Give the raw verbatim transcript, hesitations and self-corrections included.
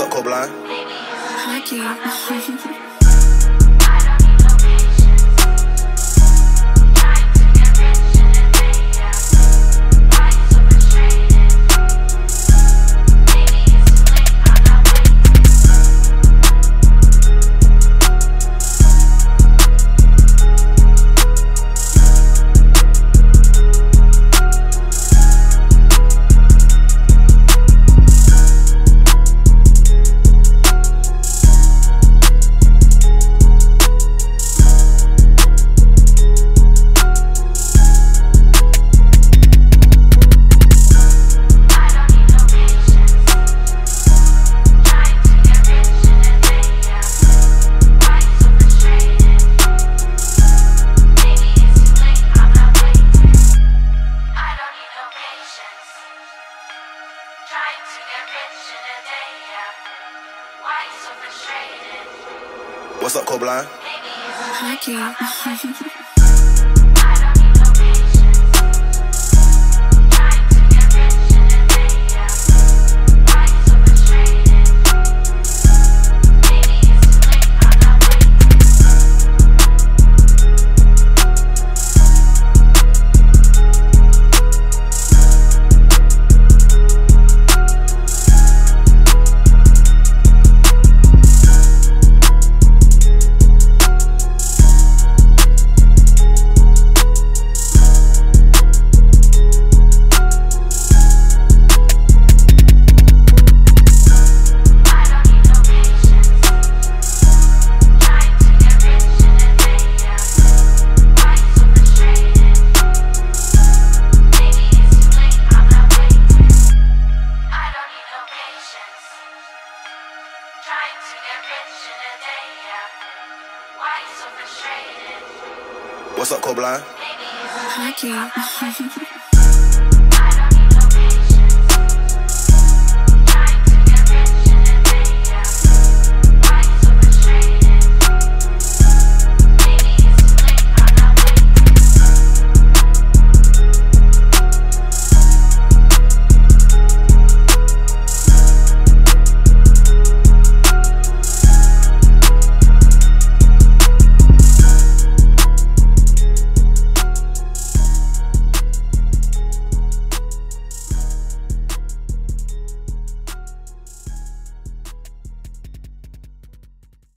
What's up, Coblind? Thank you. Trying to get rich in a day, yeah. Why so frustrated? What's up, Coblind? Thank you. Trying to get rich in a day, yeah. Why so frustrated? What's up, Coblind? Thank you.